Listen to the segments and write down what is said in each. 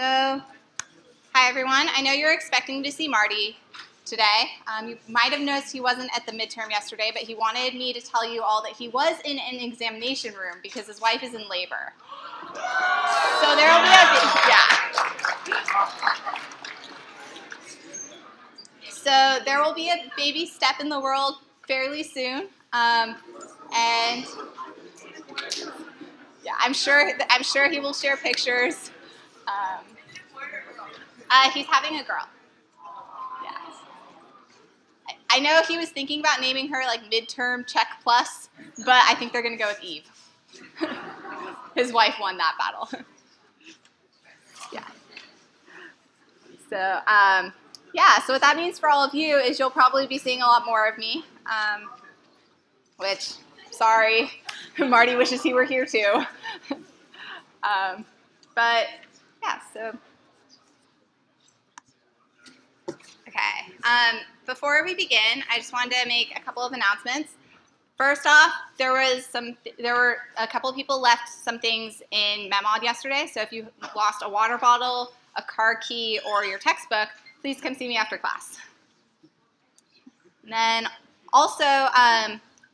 So, hi everyone. I know you're expecting to see Marty today. You might have noticed he wasn't at the midterm yesterday, but he wanted me to tell you all that he was in an examination room because his wife is in labor. So there will be a, So there will be a baby step in the world fairly soon, and yeah, I'm sure he will share pictures. He's having a girl. Yeah. I know he was thinking about naming her like midterm check plus, but I think they're gonna go with Eve. His wife won that battle. Yeah. So. Yeah, so what that means for all of you is you'll probably be seeing a lot more of me, which, sorry, Marty wishes he were here too. But yeah, so, okay. Before we begin, I just wanted to make a couple of announcements. First off, there were a couple of people left some things in MEMOD yesterday, so if you lost a water bottle, a car key, or your textbook, please come see me after class. And then also,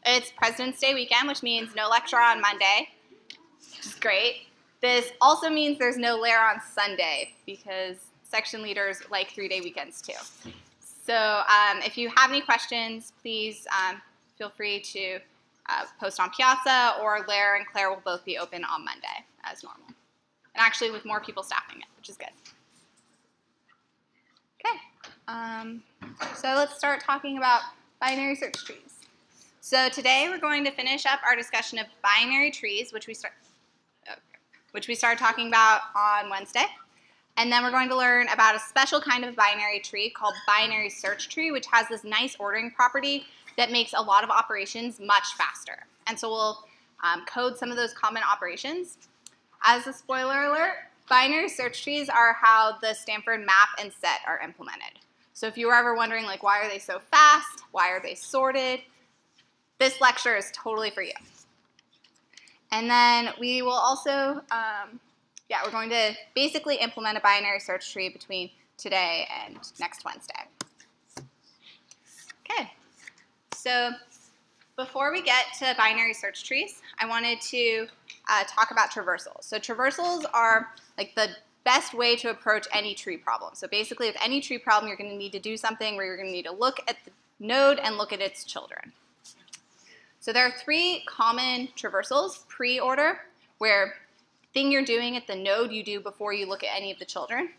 it's President's Day weekend, which means no lecture on Monday, which is great. This also means there's no Lair on Sunday because section leaders like three-day weekends too. So if you have any questions, please feel free to post on Piazza, or Lair and Claire will both be open on Monday as normal. And actually with more people staffing it, which is good. So let's start talking about binary search trees. So today we're going to finish up our discussion of binary trees, which we started talking about on Wednesday. And then we're going to learn about a special kind of binary tree called binary search tree, which has this nice ordering property that makes a lot of operations much faster. And so we'll code some of those common operations. As a spoiler alert, binary search trees are how the Stanford map and set are implemented. So if you were ever wondering, like, why are they so fast? Why are they sorted? This lecture is totally for you. And then we will also, yeah, we're going to basically implement a binary search tree between today and next Wednesday. Okay, so before we get to binary search trees, I wanted to talk about traversals. So traversals are like the best way to approach any tree problem. So basically with any tree problem, you're going to need to do something where you're going to need to look at the node and look at its children. So there are three common traversals: pre-order, where the thing you're doing at the node you do before you look at any of the children;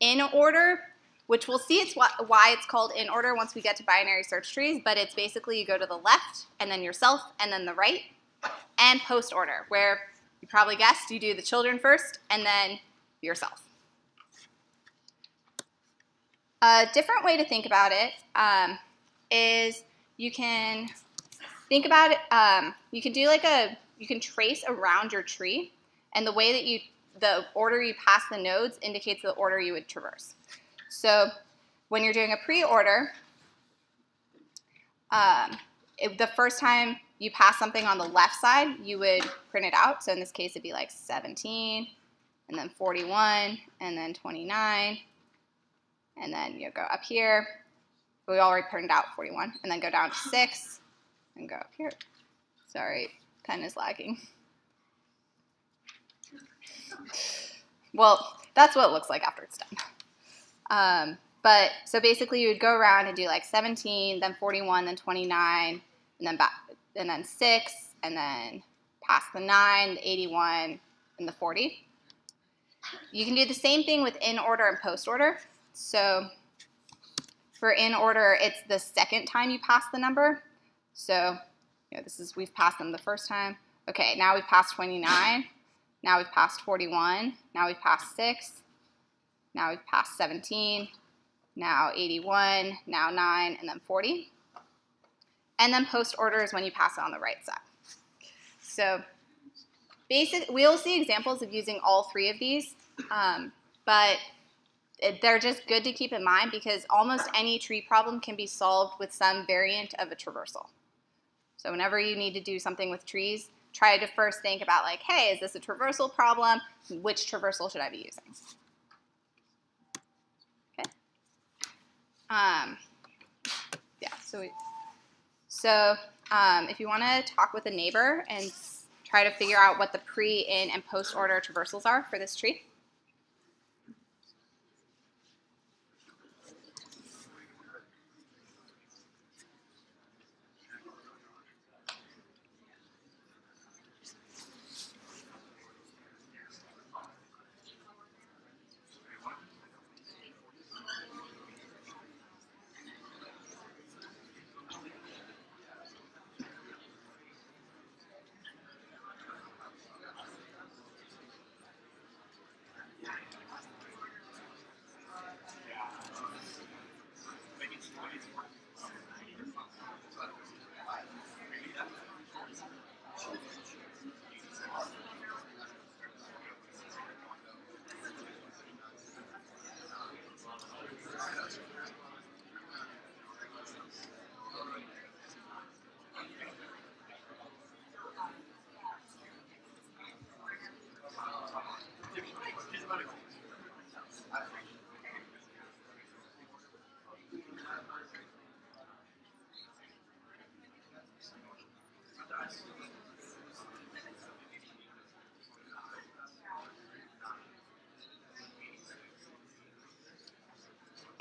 in order, which we'll see it's why it's called in order once we get to binary search trees, but it's basically you go to the left and then yourself and then the right; and post order, where you probably guessed you do the children first and then yourself. A different way to think about it is you can think about it, you can trace around your tree, and the way that the order you pass the nodes indicates the order you would traverse. So when you're doing a pre-order, the first time you pass something on the left side, you would print it out. So in this case, it'd be like 17. And then 41, and then 29, and then you go up here. We already printed out 41, and then go down to 6, and go up here. Sorry, pen is lagging. Well, that's what it looks like after it's done. But so basically, you would go around and do like 17, then 41, then 29, and then back, and then 6, and then past the 9, the 81, and the 40. You can do the same thing with in order and post order. So for in order, it's the second time you pass the number. So you know, this is, we've passed them the first time. Okay, now we've passed 29. Now we've passed 41. Now we've passed 6. Now we've passed 17. Now 81. Now 9, and then 40. And then post order is when you pass it on the right side. So we'll see examples of using all three of these, but they're just good to keep in mind because almost any tree problem can be solved with some variant of a traversal. So whenever you need to do something with trees, try to first think about like, hey, is this a traversal problem? Which traversal should I be using? So if you want to talk with a neighbor and try to figure out what the pre, in, and post order traversals are for this tree.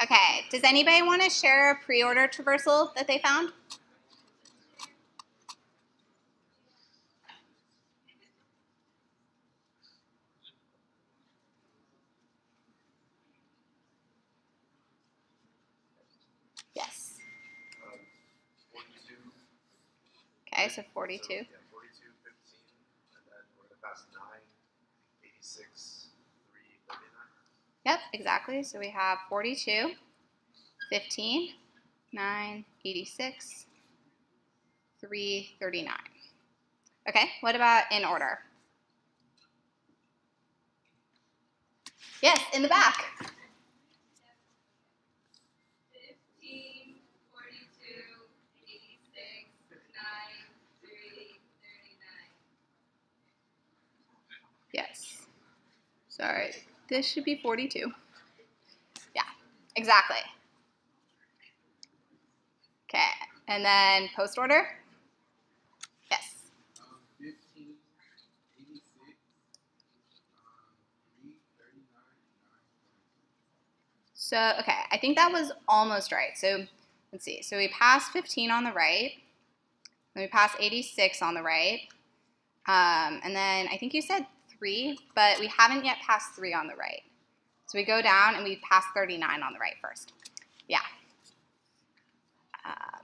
Okay, does anybody want to share a pre-order traversal that they found? Yes. 42. Okay, so 42. So, yeah, 42, 15, and then we're going to pass 9, 86. Yep, exactly. So we have 42, 15, 9, 86, 3, 39. Okay, what about in order? Yes, in the back. 15, 42, 86, 9, 3, 39. Yes. Sorry. This should be 42. Yeah, exactly. Okay, and then post order? Yes. 15, 86, 3, 39, 9. So, okay, I think that was almost right. So, let's see. So we passed 15 on the right. Then we passed 86 on the right. And then I think you said 3, but we haven't yet passed 3 on the right. So we go down and we pass 39 on the right first. Yeah.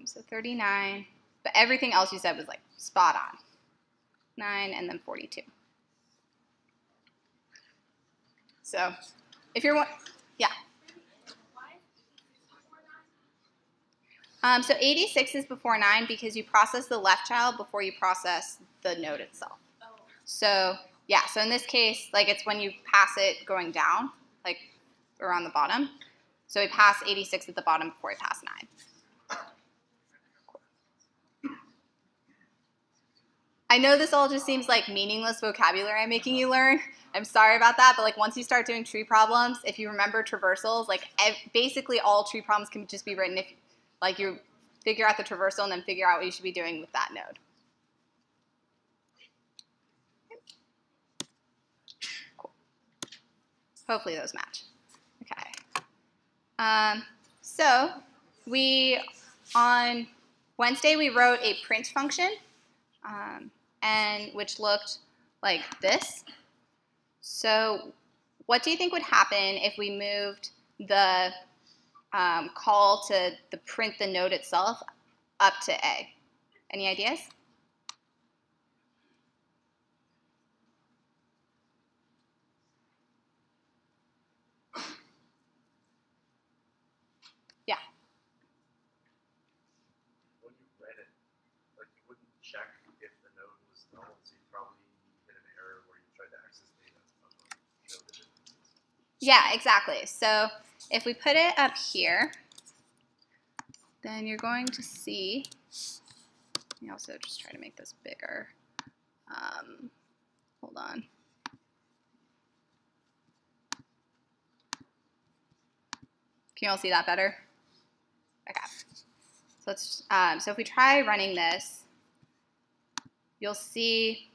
So 39, but everything else you said was like spot on. 9 and then 42. So if you're one, yeah. So 86 is before 9 because you process the left child before you process the node itself. So yeah, so in this case, like it's when you pass it going down, like around the bottom. So we pass 86 at the bottom before we pass 9. Cool. I know this all just seems like meaningless vocabulary I'm making you learn. I'm sorry about that, but like once you start doing tree problems, if you remember traversals, like basically all tree problems can just be written if like you figure out the traversal and then figure out what you should be doing with that node. Hopefully those match. Okay. So we, on Wednesday, we wrote a print function, and which looked like this. So what do you think would happen if we moved the call to the print the node itself up to A? Any ideas? Yeah, exactly. So if we put it up here, then you're going to see, let me also just try to make this bigger. Hold on. Can you all see that better? Let's. So if we try running this, you'll see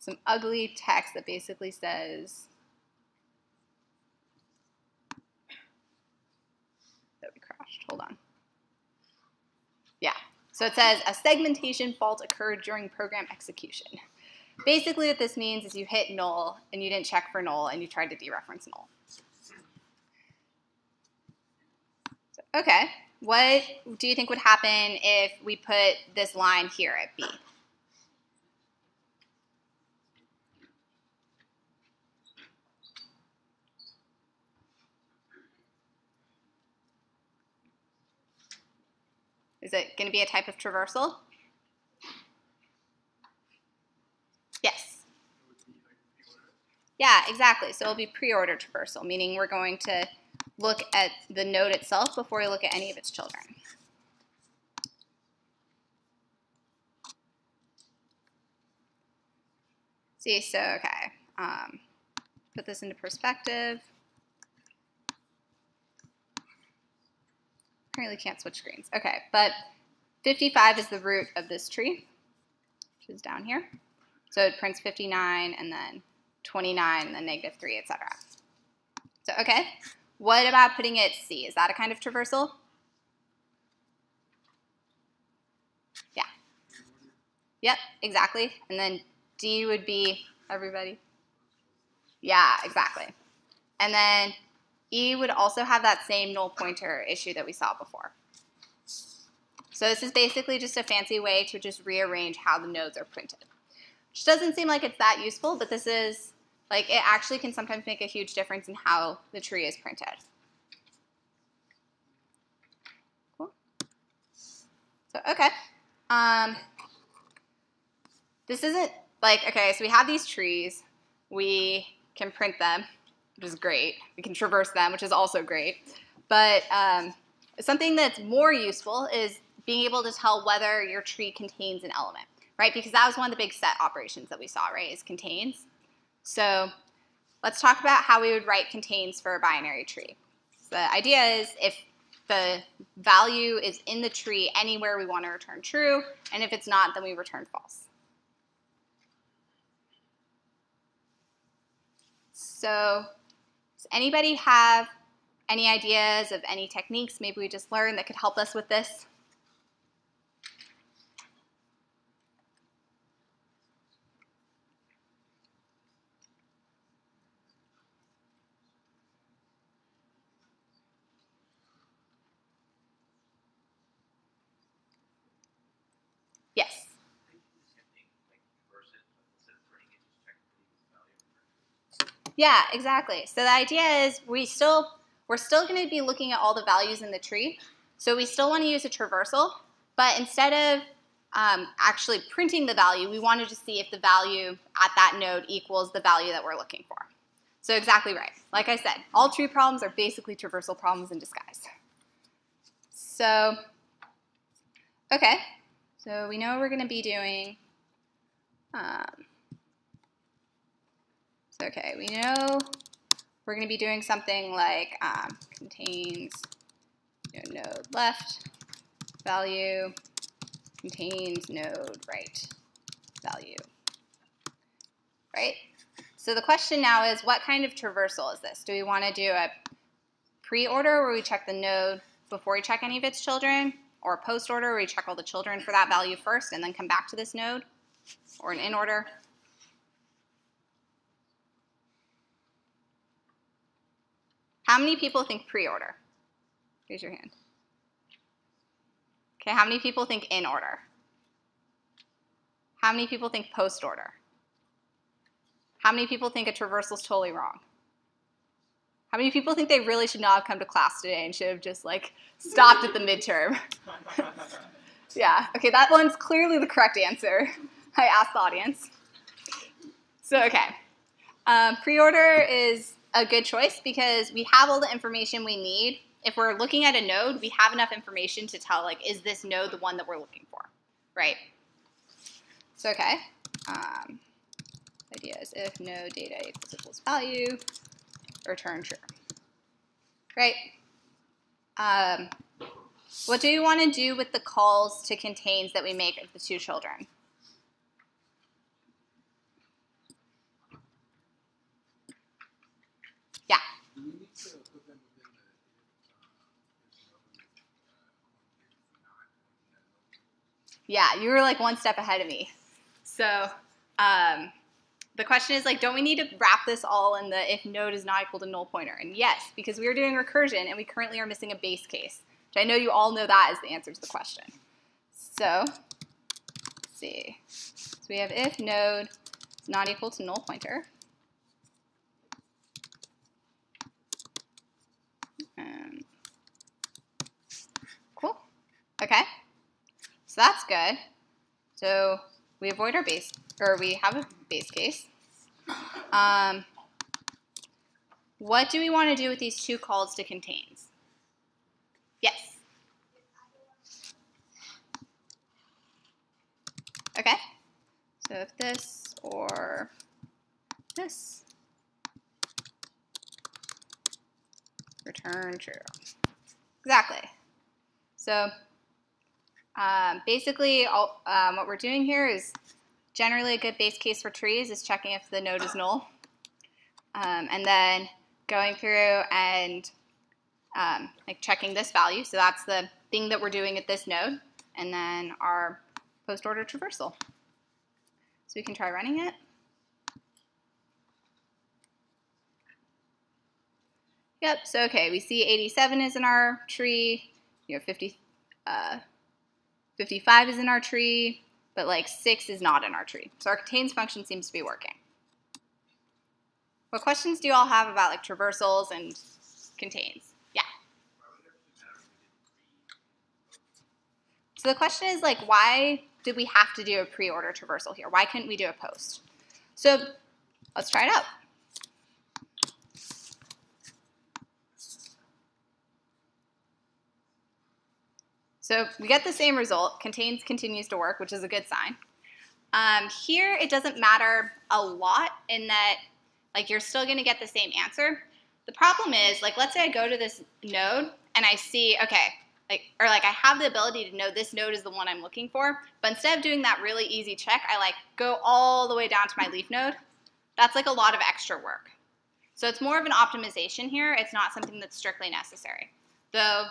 some ugly text that basically says, that we crashed, hold on. Yeah, so it says a segmentation fault occurred during program execution. Basically what this means is you hit null and you didn't check for null and you tried to dereference null. So, okay, what do you think would happen if we put this line here at B? Is it going to be a type of traversal? Yes. Yeah, exactly. So it'll be pre-order traversal, meaning we're going to look at the node itself before we look at any of its children. See, so okay. Put this into perspective. Apparently can't switch screens. Okay, but 55 is the root of this tree, which is down here. So it prints 59 and then 29 and then -3, etc. So okay, what about putting it C? Is that a kind of traversal? Yeah. Yep, exactly. And then D would be everybody. Yeah, exactly. And then E would also have that same null pointer issue that we saw before. So this is basically just a fancy way to just rearrange how the nodes are printed, which doesn't seem like it's that useful, but this is, like, it actually can sometimes make a huge difference in how the tree is printed. Cool. So, okay. This isn't, like, okay, so we have these trees. We can print them, which is great. We can traverse them, which is also great. But something that's more useful is being able to tell whether your tree contains an element, right? Because that was one of the big set operations that we saw, right, is contains. So let's talk about how we would write contains for a binary tree. So the idea is if the value is in the tree anywhere, we want to return true, and if it's not, then we return false. So does anybody have any ideas of any techniques maybe we just learned that could help us with this? Yes. Yeah, exactly. So the idea is we're still going to be looking at all the values in the tree. So we still want to use a traversal, but instead of actually printing the value, we wanted to see if the value at that node equals the value that we're looking for. So exactly right. Like I said, all tree problems are basically traversal problems in disguise. So, okay. So we know we're going to be doing... Okay, we know we're going to be doing something like contains, you know, node left value, contains node right value, right? So the question now is, what kind of traversal is this? Do we want to do a pre-order where we check the node before we check any of its children, or a post-order where we check all the children for that value first and then come back to this node, or an in-order? How many people think pre-order? Raise your hand. Okay, how many people think in order? How many people think post-order? How many people think a traversal is totally wrong? How many people think they really should not have come to class today and should have just, like, stopped at the midterm? Yeah, okay, that one's clearly the correct answer. I asked the audience. So, okay. Pre-order is a good choice because we have all the information we need. If we're looking at a node, we have enough information to tell, like, is this node the one that we're looking for, right? So, okay. Idea is if node data equals value, return true, right? What do we want to do with the calls to contains that we make of the two children? Yeah. Do we need to put them within the Yeah, you were like one step ahead of me. So the question is, like, don't we need to wrap this all in the if node is not equal to null pointer? And yes, because we are doing recursion and we currently are missing a base case, which I know you all know that is the answer to the question. So let's see. So we have if node is not equal to null pointer. Cool. OK. So that's good. So we avoid our base, or we have a base case. What do we want to do with these two calls to contains? Yes. OK. So if this or this, return true. Exactly. So basically, what we're doing here is generally a good base case for trees is checking if the node is null, and then going through and like checking this value. So that's the thing that we're doing at this node, and then our post-order traversal. So we can try running it. Yep. So okay, we see 87 is in our tree. You know, 55 is in our tree, but like 6 is not in our tree. So our contains function seems to be working. What questions do you all have about like traversals and contains? Yeah. So the question is, like, why did we have to do a pre-order traversal here? Why couldn't we do a post? So let's try it out. So we get the same result. Contains continues to work, which is a good sign. Here, it doesn't matter a lot in that, like, you're still going to get the same answer. The problem is, like, let's say I go to this node and I see, okay, like, or like I have the ability to know this node is the one I'm looking for. But instead of doing that really easy check, I like go all the way down to my leaf node. That's like a lot of extra work. So it's more of an optimization here. It's not something that's strictly necessary, though.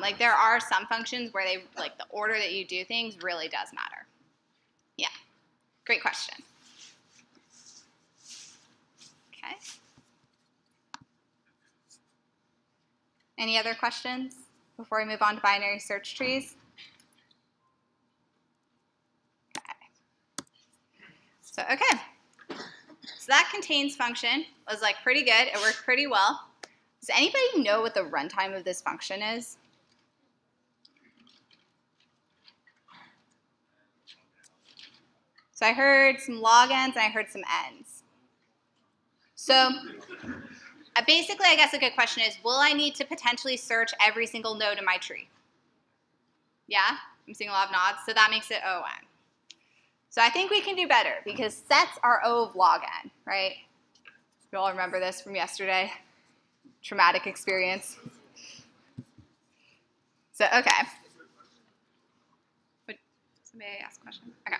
Like there are some functions where they like the order that you do things really does matter. Yeah, great question. Okay. Any other questions before we move on to binary search trees? Okay. So okay. So that contains function was like pretty good. It worked pretty well. Does anybody know what the runtime of this function is? So I heard some log ends and I heard some ends. So basically, I guess a good question is, will I need to potentially search every single node in my tree? Yeah, I'm seeing a lot of nods. So that makes it O(n). So I think we can do better because sets are O of log n, right? You all remember this from yesterday. Traumatic experience. So okay. Would somebody ask a question? Okay.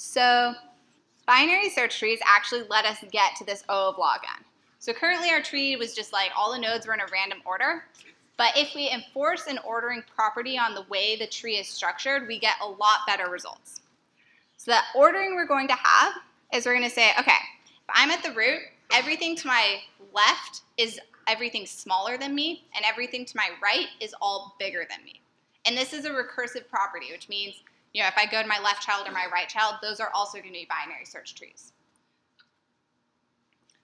So binary search trees actually let us get to this O of log n. So currently our tree was just like all the nodes were in a random order. But if we enforce an ordering property on the way the tree is structured, we get a lot better results. So the ordering we're going to have is we're going to say, okay, if I'm at the root, everything to my left is everything smaller than me, and everything to my right is all bigger than me. And this is a recursive property, which means, you know, if I go to my left child or my right child, those are also going to be binary search trees.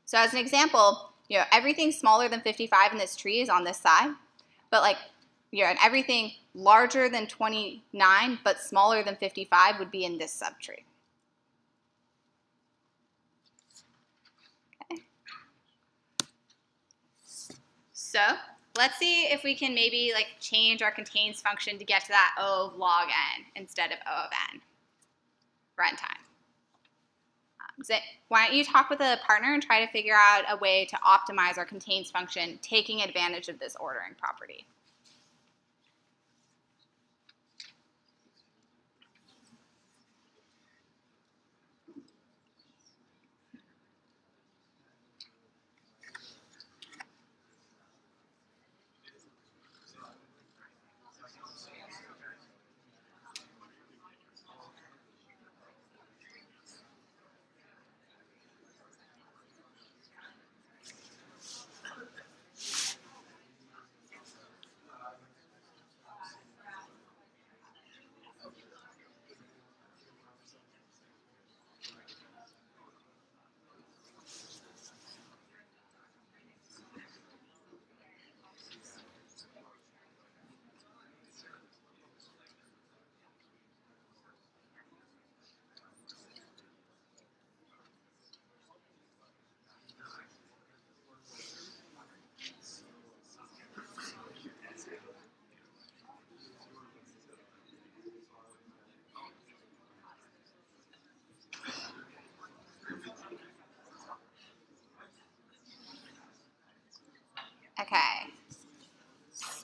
So as an example, you know, everything smaller than 55 in this tree is on this side, but like, you know, and everything larger than 29 but smaller than 55 would be in this subtree. So let's see if we can maybe like change our contains function to get to that O of log n instead of O of n runtime. So why don't you talk with a partner and try to figure out a way to optimize our contains function taking advantage of this ordering property.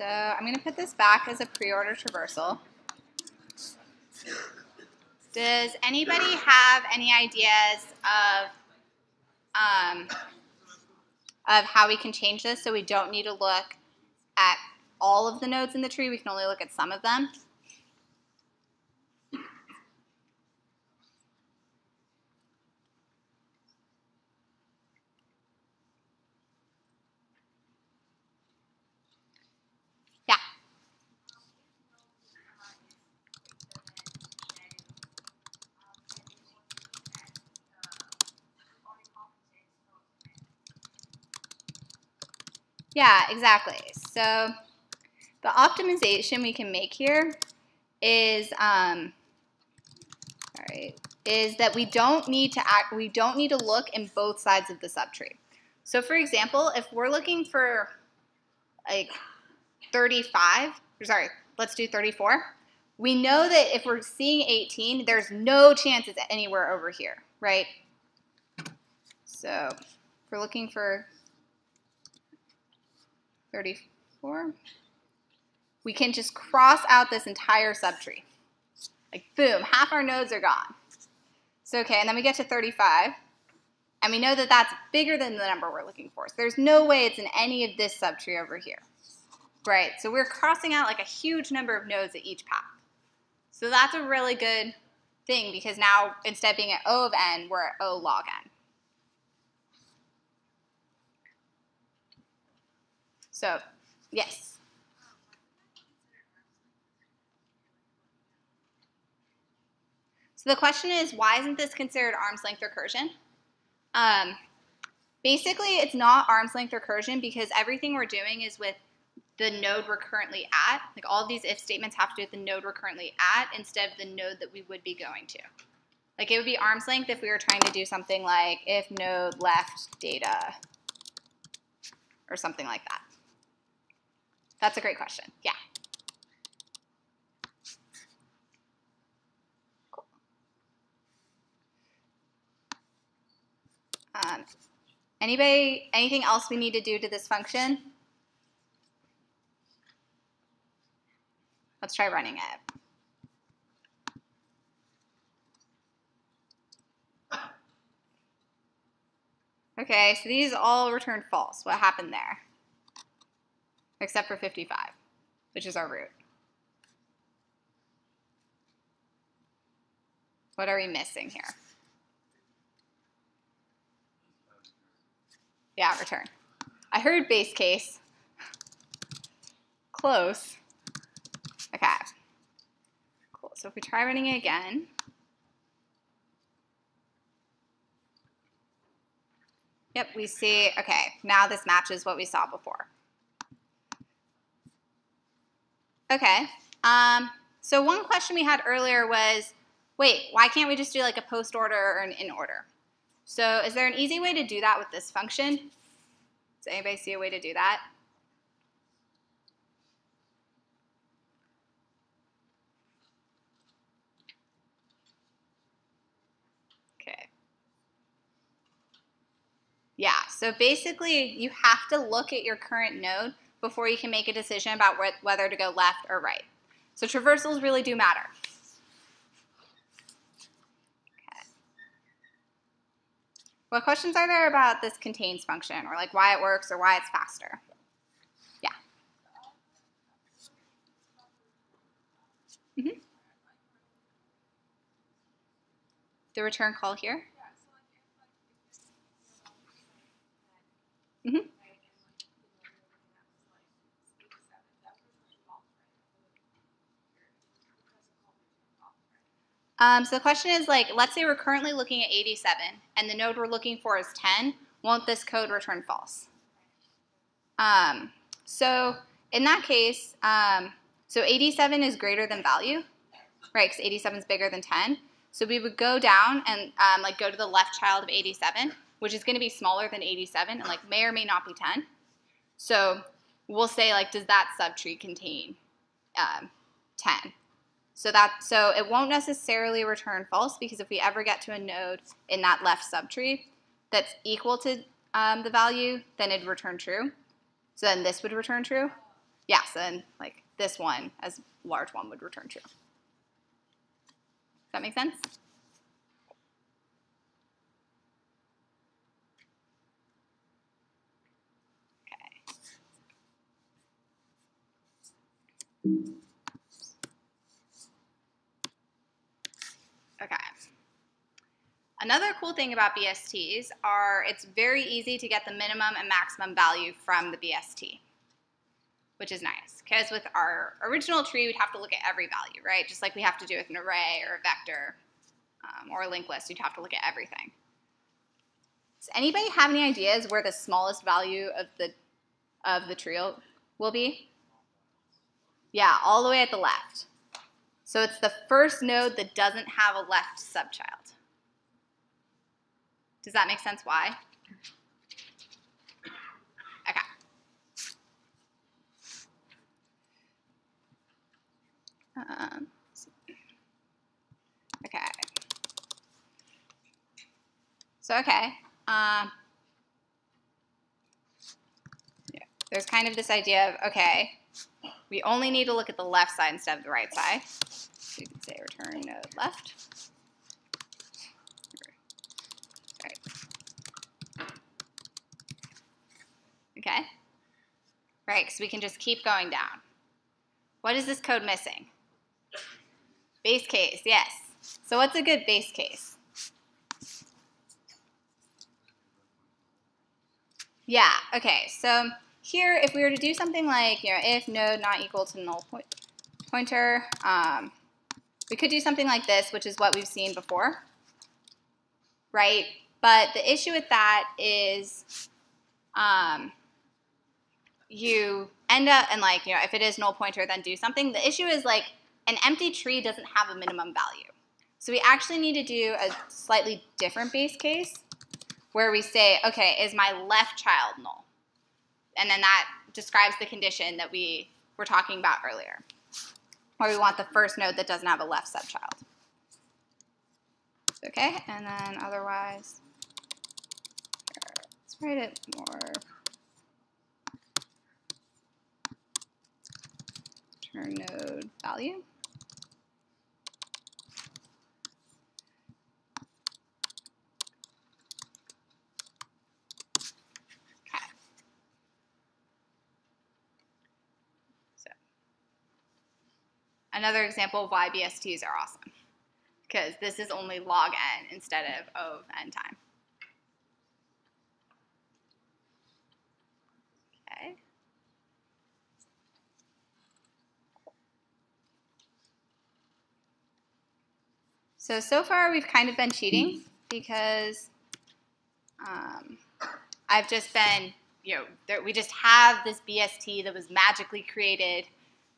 So I'm going to put this back as a pre-order traversal. Does anybody have any ideas of how we can change this so we don't need to look at all of the nodes in the tree? We can only look at some of them. Yeah, exactly. So the optimization we can make here is, is that we don't need to look in both sides of the subtree. So for example, if we're looking for like 35, sorry, let's do 34. We know that if we're seeing 18, there's no chance it's anywhere over here, right? So if we're looking for 34. We can just cross out this entire subtree. Like, boom, half our nodes are gone. So, okay, and then we get to 35, and we know that that's bigger than the number we're looking for. So there's no way it's in any of this subtree over here. Right, so we're crossing out like a huge number of nodes at each path. So that's a really good thing because now instead of being at O of n, we're at O log n. So, yes. So the question is, why isn't this considered arm's length recursion? Basically, it's not arm's length recursion because everything we're doing is with the node we're currently at. Like all of these if statements have to do with the node we're currently at instead of the node that we would be going to. Like it would be arm's length if we were trying to do something like if node left data or something like that. That's a great question. Yeah. Cool. Anybody, anything else we need to do to this function? Let's try running it. Okay, so these all returned false. What happened there? Except for 55, which is our root. What are we missing here? Yeah, return. I heard base case. Close. Okay. Cool. So if we try running it again. Yep, we see, okay, now this matches what we saw before. Okay, so one question we had earlier was, wait, why can't we just do like a post order or an in order? So is there an easy way to do that with this function? Does anybody see a way to do that? Okay. Yeah, so basically you have to look at your current node before you can make a decision about whether to go left or right. So traversals really do matter. Okay. What questions are there about this contains function or like why it works or why it's faster? Yeah. Mm-hmm. The return call here? Mm-hmm. So the question is, like, let's say we're currently looking at 87, and the node we're looking for is 10. Won't this code return false? So in that case, so 87 is greater than value, right, because 87 is bigger than 10. So we would go down and, like, go to the left child of 87, which is going to be smaller than 87 and, like, may or may not be 10. So we'll say, like, does that subtree contain 10? So it won't necessarily return false because if we ever get to a node in that left subtree that's equal to the value, then it'd return true. So then this would return true. yeah, so then like this one as large one would return true. Does that make sense? Okay. Another cool thing about BSTs are it's very easy to get the minimum and maximum value from the BST, which is nice because with our original tree, we'd have to look at every value, right? Just like we have to do with an array or a vector or a linked list, you'd have to look at everything. Does anybody have any ideas where the smallest value of the tree will be? Yeah, all the way at the left. So it's the first node that doesn't have a left subchild. Does that make sense why? Okay. Okay. So okay. Yeah, there's kind of this idea of, okay, we only need to look at the left side instead of the right side. So you can say return node left. Right. Okay. Right, because we can just keep going down. What is this code missing? Base case, yes. So what's a good base case? Yeah, okay, so here, if we were to do something like, you know, if node not equal to null pointer, we could do something like this, which is what we've seen before, right? But the issue with that is you end up, and like, you know, if it is null pointer, then do something. The issue is like an empty tree doesn't have a minimum value. So we actually need to do a slightly different base case where we say, okay, is my left child null? And then that describes the condition that we were talking about earlier, where we want the first node that doesn't have a left subchild. Okay, and then otherwise, let's write it more. Return node value. Another example of why BSTs are awesome, because this is only log n instead of O of n time. Okay. So far we've kind of been cheating because I've just been, you know, we just have this BST that was magically created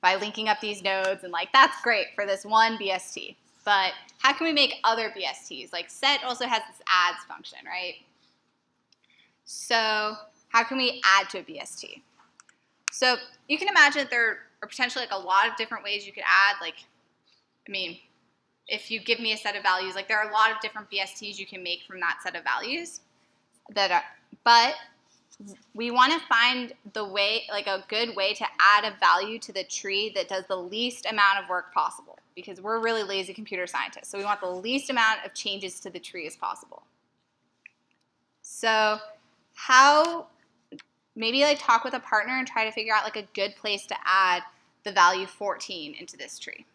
by linking up these nodes, and like that's great for this one BST. But how can we make other BSTs? Like set also has this adds function, right? So how can we add to a BST? So you can imagine there are potentially like a lot of different ways you could add. Like, I mean, if you give me a set of values, like there are a lot of different BSTs you can make from that set of values. But we want to find the way, like a good way to add a value to the tree that does the least amount of work possible, because we're really lazy computer scientists. So we want the least amount of changes to the tree as possible. So how, maybe like talk with a partner and try to figure out like a good place to add the value 14 into this tree.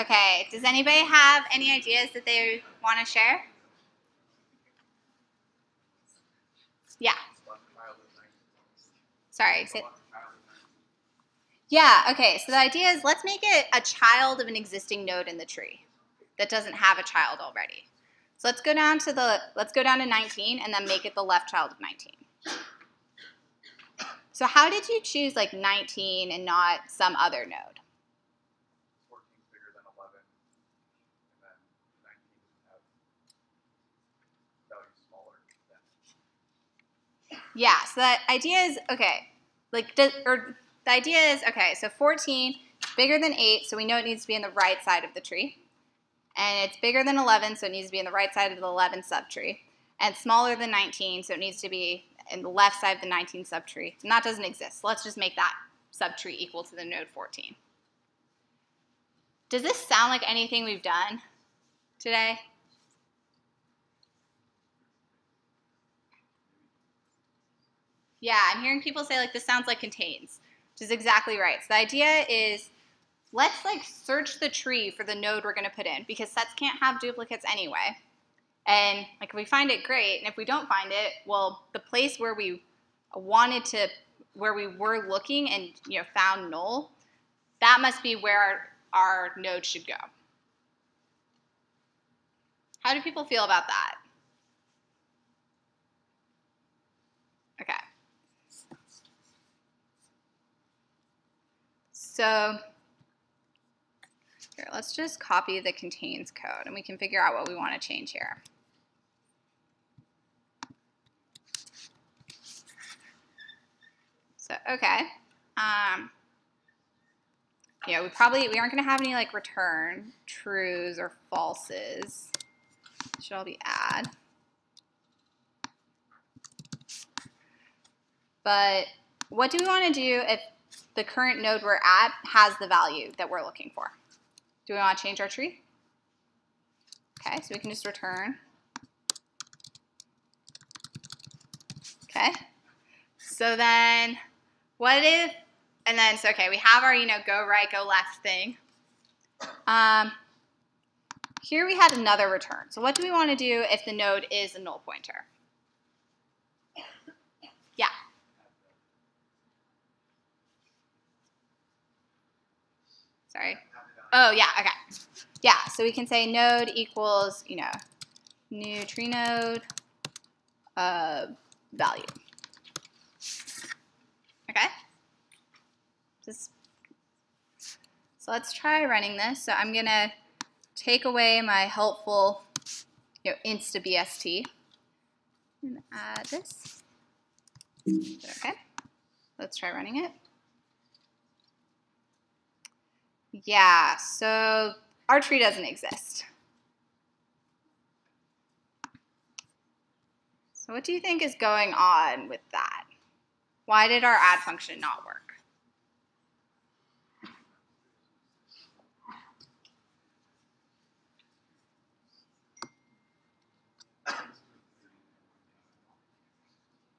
Okay, does anybody have any ideas that they want to share? Yeah. Sorry. Yeah, okay, so the idea is let's make it a child of an existing node in the tree that doesn't have a child already. So let's go down to 19 and then make it the left child of 19. So how did you choose like 19 and not some other node? 14 is bigger than 11, and then 19 has values smaller than. Yeah, so the idea is, okay, like, the idea is, okay, so 14 is bigger than 8, so we know it needs to be in the right side of the tree. And it's bigger than 11, so it needs to be in the right side of the 11 subtree. And smaller than 19, so it needs to be in the left side of the 19 subtree. And that doesn't exist. So let's just make that subtree equal to the node 14. Does this sound like anything we've done today? Yeah, I'm hearing people say, like, this sounds like contains, which is exactly right. So the idea is let's, like, search the tree for the node we're going to put in, because sets can't have duplicates anyway. And, like, if we find it, great. And if we don't find it, well, the place where we wanted to, where we were looking and, you know, found null, that must be where our node should go. How do people feel about that? Okay. So here, let's just copy the contains code, and we can figure out what we want to change here. So, okay. Yeah, we aren't going to have any, like, return trues or falses. It should all be add. But what do we want to do if the current node we're at has the value that we're looking for? Do we want to change our tree? Okay, so we can just return. Okay, so then what if, and then, so okay, we have our, you know, go right, go left thing. Here we had another return. So what do we want to do if the node is a null pointer? Yeah. Sorry. Oh, yeah, okay. Yeah, so we can say node equals, you know, new tree node value. Okay? So let's try running this. So I'm going to take away my helpful, you know, insta-bst and add this. Okay? Let's try running it. Yeah, so our tree doesn't exist. So what do you think is going on with that? Why did our add function not work?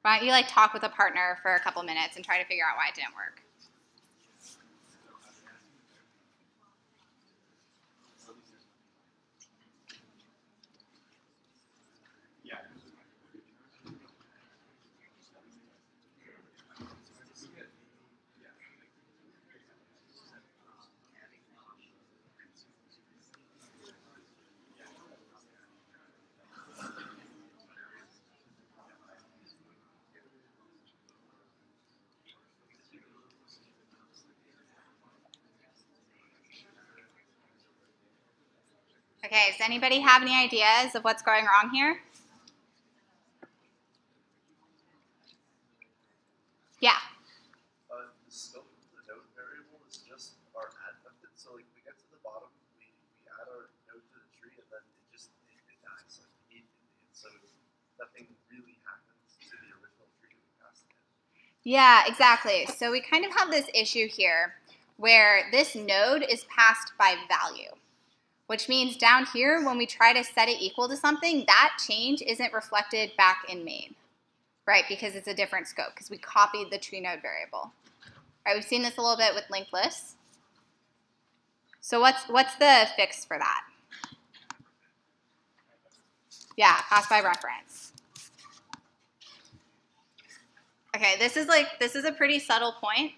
Why don't you, like, talk with a partner for a couple minutes and try to figure out why it didn't work? Okay, does anybody have any ideas of what's going wrong here? Yeah. The scope of the node variable is just our add method. So, like, we get to the bottom, we add our node to the tree, and then it just it dies, like, immediately. And so nothing really happens to the original tree that we passed in. Yeah, exactly. So we kind of have this issue here where this node is passed by value, which means down here, when we try to set it equal to something, that change isn't reflected back in main, right? Because it's a different scope, because we copied the tree node variable. All right, we've seen this a little bit with linked lists. So what's the fix for that? Yeah, pass by reference. Okay, this is a pretty subtle point.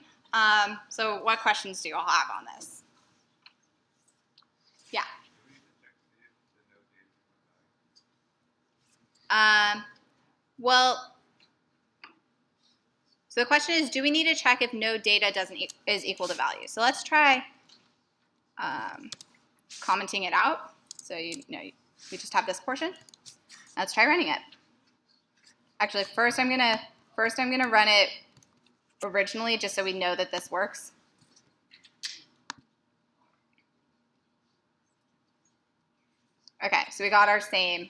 So what questions do you all have on this? Yeah. Well, so the question is, do we need to check if no data is equal to value? So let's try commenting it out. So you just have this portion. Let's try running it. Actually, first I'm gonna run it originally just so we know that this works. Okay, so we got our same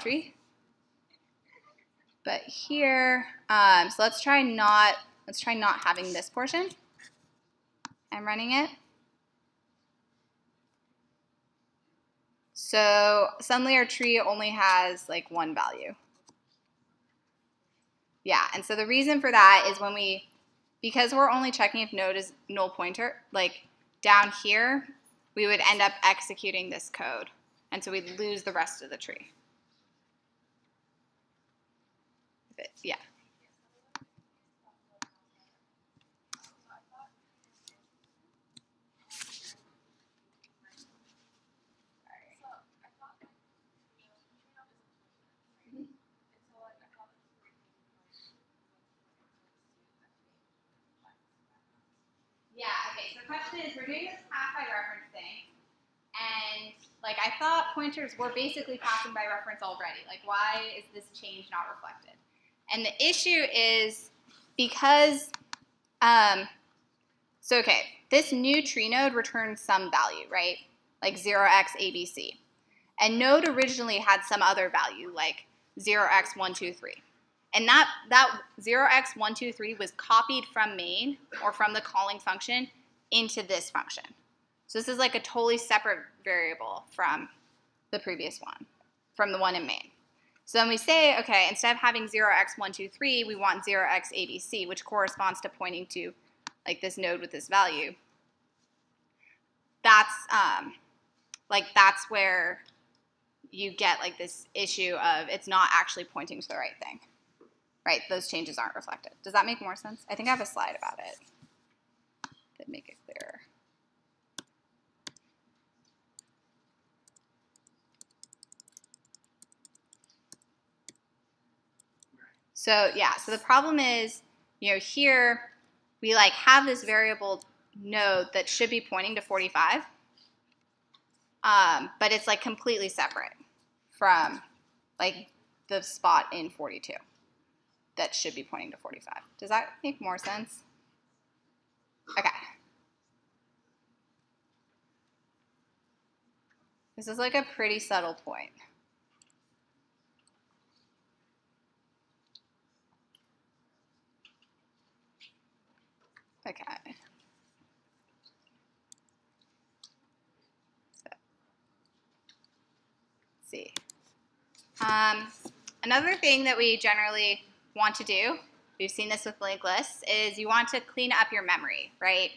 tree. But here, so let's try not having this portion. I'm running it. So suddenly our tree only has like one value. Yeah, and so the reason for that is because we're only checking if node is null pointer, like down here, we would end up executing this code. And so we'd lose the rest of the tree. Yeah. Yeah, okay, so the question is, we're doing this pass by reference thing, and like I thought pointers were basically passing by reference already. Like, why is this change not reflected? And the issue is because, so okay, this new tree node returns some value, right? Like 0x ABC. And node originally had some other value, like 0x123. And that 0x123 was copied from main or from the calling function into this function. So this is like a totally separate variable from the previous one, from the one in main. So then we say, okay, instead of having 0x123, we want 0xabc, which corresponds to pointing to like this node with this value. That's that's where you get like this issue of it's not actually pointing to the right thing. Right, those changes aren't reflected. Does that make more sense? I think I have a slide about it that make it clearer. So yeah, so the problem is, here we like have this variable node that should be pointing to 45, but it's like completely separate from like the spot in 42. That should be pointing to 45. Does that make more sense? Okay. This is like a pretty subtle point. Okay. So, let's see. Another thing that we generally want to do, we've seen this with linked lists, is you want to clean up your memory, right?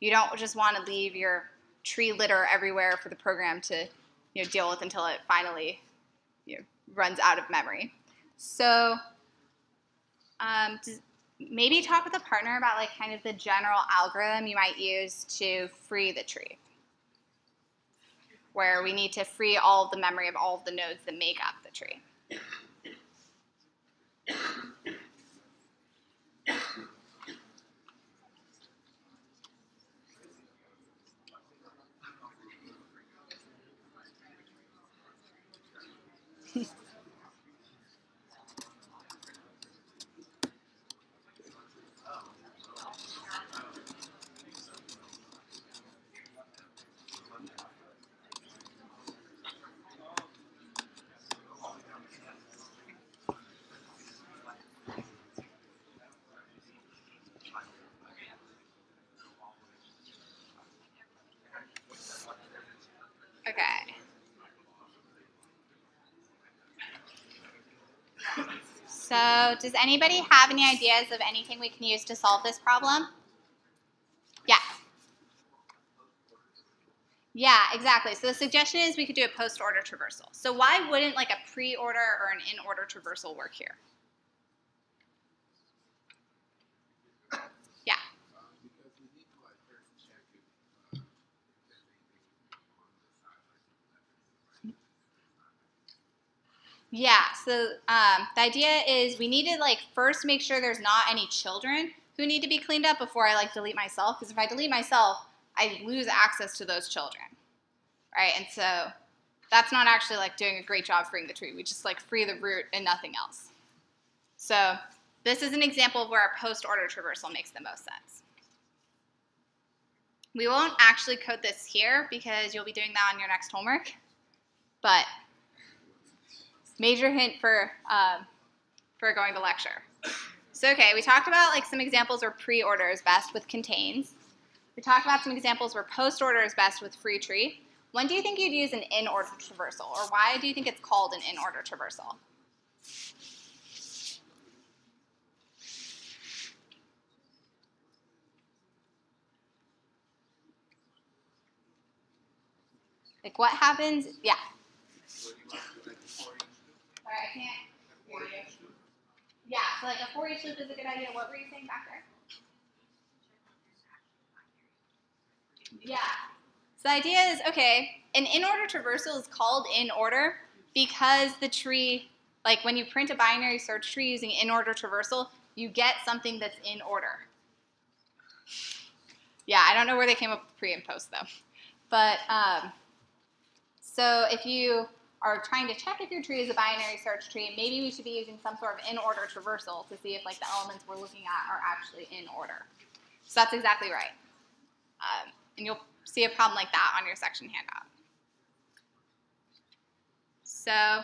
You don't just want to leave your tree litter everywhere for the program to deal with until it finally runs out of memory. So maybe talk with a partner about like kind of the general algorithm you might use to free the tree, where we need to free all of the memory of all of the nodes that make up the tree. So does anybody have any ideas of anything we can use to solve this problem? Yeah, exactly. So the suggestion is we could do a post-order traversal. So why wouldn't like a pre-order or an in-order traversal work here? Yeah. Because we need to first check if there's anything on the side. Yeah, so the idea is we need to like first make sure there's not any children who need to be cleaned up before I like delete myself, because if I delete myself, I lose access to those children, right? And so that's not actually like doing a great job freeing the tree. We just like free the root and nothing else. So this is an example of where a post-order traversal makes the most sense. We won't actually code this here because you'll be doing that on your next homework, but major hint for going to lecture. So okay, we talked about like some examples where pre-order is best with contains. We talked about some examples where post-order is best with free tree. When do you think you'd use an in-order traversal, or why do you think it's called an in-order traversal? Like what happens? Yeah. Sorry, I can't hear you. Yeah, so like a for each loop is a good idea. What were you saying back there? Yeah. So the idea is, okay, an in-order traversal is called in-order because the tree, like when you print a binary search tree using in-order traversal, you get something that's in order. Yeah, I don't know where they came up with pre and post though. But so if you are trying to check if your tree is a binary search tree, maybe we should be using some sort of in-order traversal to see if like the elements we're looking at are actually in order. So that's exactly right. And you'll see a problem like that on your section handout. So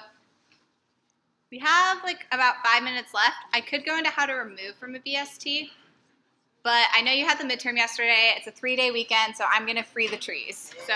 we have like about 5 minutes left. I could go into how to remove from a BST, but I know you had the midterm yesterday. It's a 3-day weekend, so I'm going to free the trees. So.